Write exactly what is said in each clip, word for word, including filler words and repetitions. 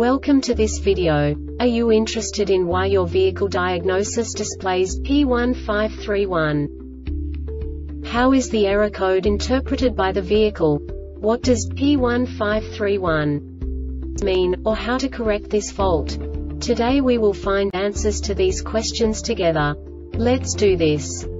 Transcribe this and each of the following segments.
Welcome to this video. Are you interested in why your vehicle diagnosis displays P one five three one? How is the error code interpreted by the vehicle? What does P one five three one mean, or how to correct this fault? Today we will find answers to these questions together. Let's do this.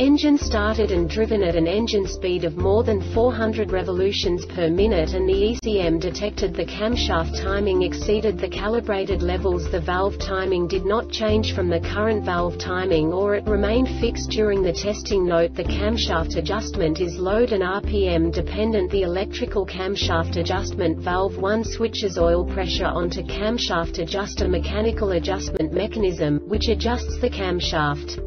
Engine started and driven at an engine speed of more than four hundred revolutions per minute, and the E C M detected the camshaft timing exceeded the calibrated levels. The valve timing did not change from the current valve timing, or it remained fixed during the testing. Note: the camshaft adjustment is load and R P M dependent. The electrical camshaft adjustment valve one switches oil pressure onto camshaft adjuster, mechanical adjustment mechanism, which adjusts the camshaft.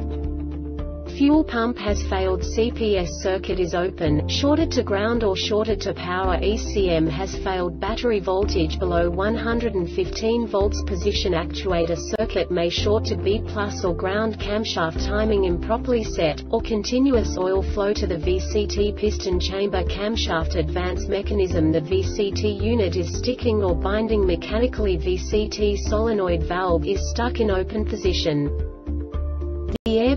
Fuel pump has failed, C P S circuit is open, shorted to ground or shorted to power, E C M has failed, battery voltage below one hundred fifteen volts, position actuator circuit may short to B plus or ground, camshaft timing improperly set, or continuous oil flow to the V C T piston chamber, camshaft advance mechanism, the V C T unit is sticking or binding mechanically, V C T solenoid valve is stuck in open position. The